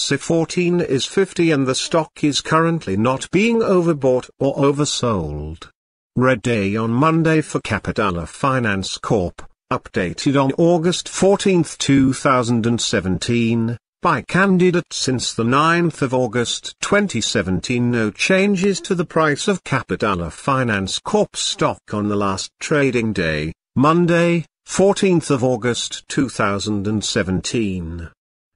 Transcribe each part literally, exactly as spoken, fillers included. C fourteen is fifty and the stock is currently not being overbought or oversold. Red day on Monday for Capitala Finance Corp, updated on August fourteenth two thousand seventeen, by candidate since the ninth of August twenty seventeen. No changes to the price of Capitala Finance Corp stock on the last trading day, Monday, fourteenth of August two thousand seventeen.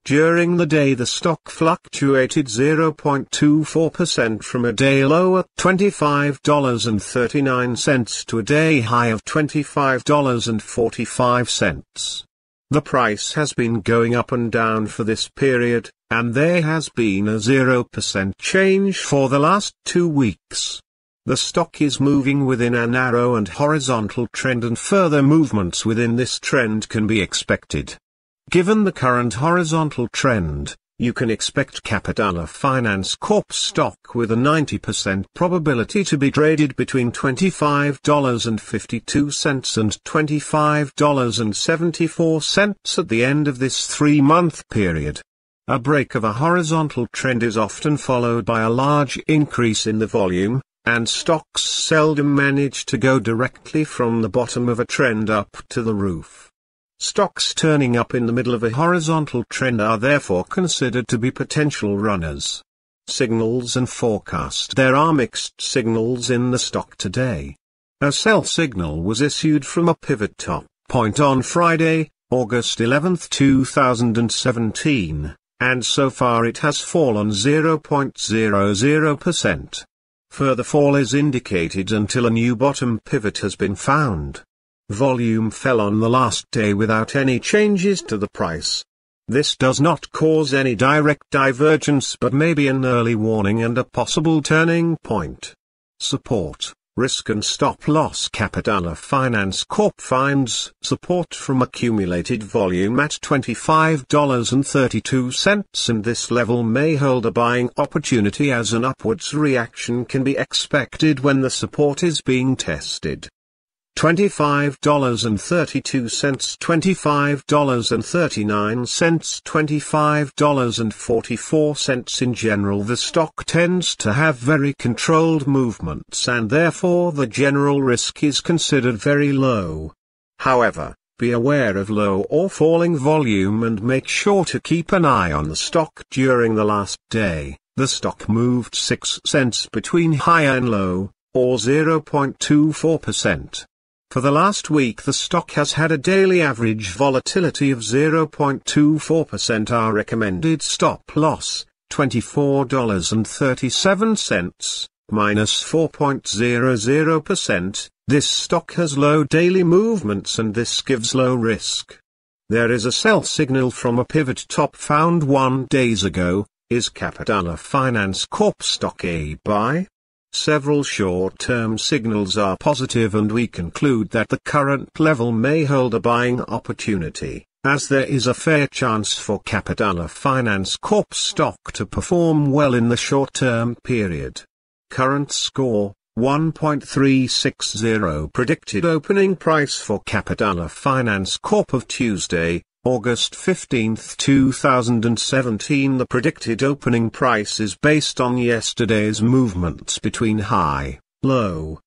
During the day the stock fluctuated zero point two four percent from a day low at twenty-five dollars and thirty-nine cents to a day high of twenty-five dollars and forty-five cents. The price has been going up and down for this period, and there has been a zero percent change for the last two weeks. The stock is moving within a narrow and horizontal trend, and further movements within this trend can be expected. Given the current horizontal trend, you can expect Capitala Finance Corp stock with a ninety percent probability to be traded between twenty-five dollars and fifty-two cents and twenty-five dollars and seventy-four cents at the end of this three-month period. A break of a horizontal trend is often followed by a large increase in the volume, and stocks seldom manage to go directly from the bottom of a trend up to the roof. Stocks turning up in the middle of a horizontal trend are therefore considered to be potential runners. Signals and forecast. There are mixed signals in the stock today. A sell signal was issued from a pivot top point on Friday, August eleventh two thousand seventeen, and so far it has fallen zero point zero zero percent. Further fall is indicated until a new bottom pivot has been found. Volume fell on the last day without any changes to the price. This does not cause any direct divergence but may be an early warning and a possible turning point. Support, risk and stop loss. Capitala Finance Corp finds support from accumulated volume at twenty-five dollars and thirty-two cents, and this level may hold a buying opportunity as an upwards reaction can be expected when the support is being tested. twenty-five dollars and thirty-two cents, twenty-five dollars and thirty-nine cents, twenty-five dollars and forty-four cents. In general, the stock tends to have very controlled movements and therefore the general risk is considered very low. However, be aware of low or falling volume and make sure to keep an eye on the stock. During the last day, the stock moved six cents between high and low, or zero point two four percent. For the last week the stock has had a daily average volatility of zero point two four percent. Our recommended stop loss, twenty-four dollars and thirty-seven cents, minus four point zero zero percent, this stock has low daily movements and this gives low risk. There is a sell signal from a pivot top found one days ago. Is Capitala Finance Corp stock a buy? Several short-term signals are positive and we conclude that the current level may hold a buying opportunity, as there is a fair chance for Capitala Finance Corp stock to perform well in the short-term period. Current score, one point three six zero. Predicted opening price for Capitala Finance Corp of Tuesday, August fifteenth two thousand seventeen. The predicted opening price is based on yesterday's movements between high, low,